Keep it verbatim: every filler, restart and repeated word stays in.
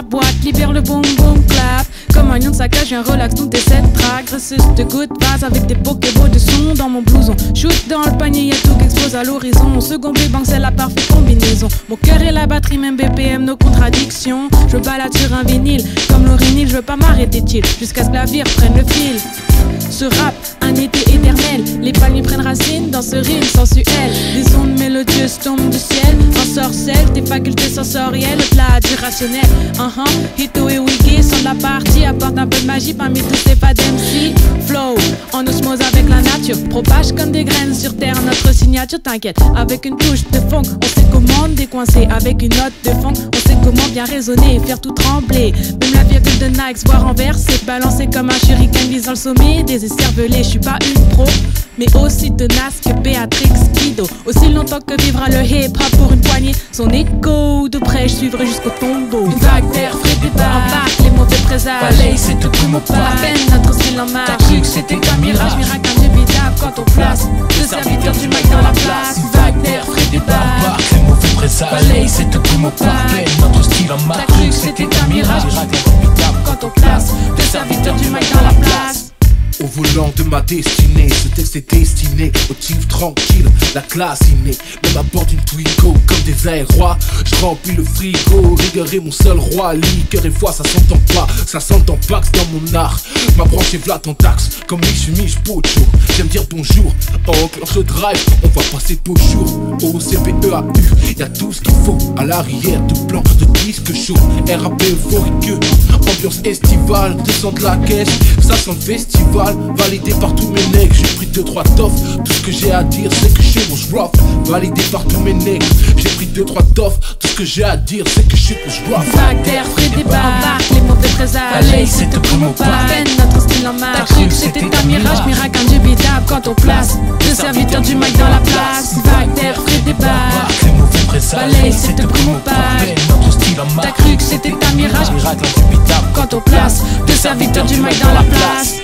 la boîte, libère le boom boom clap. Comme un lion de saccage, viens relax toutes tes sept tracks. Ressus de gouttes basse avec des pokéballs de son dans mon blouson. Shoot dans le panier, y'a tout qui explose à l'horizon. Mon second bébang, c'est la parfaite combinaison. Mon cœur et la batterie, même B P M, nos contradictions. Je balade sur un vinyle, comme l'orinil, je veux pas m'arrêter chill. Jusqu'à ce que la vire prenne le fil. Ce rap, un été éternel. Les palmiers prennent racine dans ce rime sensuel. Des ondes mélodieuses tombent du ciel. En sorcelle, tes facultés sensorielles, le plat du rationnel. Uh-huh, Hito et Wiki sont de la partie. Apporte un peu de magie parmi tous ces pas d'M C. Flow, en osmose avec la nature. Propage comme des graines sur terre, notre signature. T'inquiète, avec une touche de funk, on sait comment décoincer. Avec une note de funk, on sait comment bien raisonner et faire tout trembler. Même la virgule de Nike, voire renversée, balancée comme un shuriken visant le sommet des escervelés. Je suis pas une pro, mais aussi tenace que Beatrix Pido. Aussi longtemps que vivra le hip-hop pour une poignée, son écho de près, je suivrai jusqu'au tombeau. Une vague d'air fréputable embarque les mauvais présages. Balaye, c'est tout qui mon pas. À peine notre style en marche. T'as cru que c'était un mirage, miracle inévitable quand on place le serviteur du mic dans la place. Une vague d'air fréputable embarque les mauvais présages. Balaye, c'est tout qui mon pas. À peine notre style en marche. T'as cru que c'était un mirage, miracle inévitable quand on place le serviteur du mic dans la place. Au volant de ma destinée, ce texte est destiné au type tranquille, la classe innée. Même à bord d'une Twingo comme des aérois, je remplis le frigo, rigueur est mon seul roi. Liqueur et foi, ça s'entend pas, ça s'entend pas que dans mon art. Ma branche est v'là ton taxe, comme les chemises pocho. J'aime dire bonjour, enclenche le drive, on va passer beau jour. Au C P E A U, y'a tout ce qu'il faut. À l'arrière de plan de disque chaud, R A P euphorique, ambiance estivale. Descends de la caisse, ça sent le festival. Validé par tous mes necks, j'ai pris deux trois toffes. Tout ce que j'ai à dire c'est que je suis mon rough. Validé par tous mes necks, j'ai pris deux trois toffes. Tout ce que j'ai à dire c'est que je suis mon rough. Vague d'air, frais débat, embarque les mauvais présages. Allez, c'est tout pour mon pas. À peine notre style en marche. T'as cru que c'était un mirage, miracle indubitable quand on place le serviteur du mic dans la place. Vague d'air, frais débat, embarque les mauvais présages. Allez, c'est tout pour mon pas. À peine notre style en marche. T'as cru que c'était un mirage, miracle indubitable quand on place le serviteur du mic dans la place.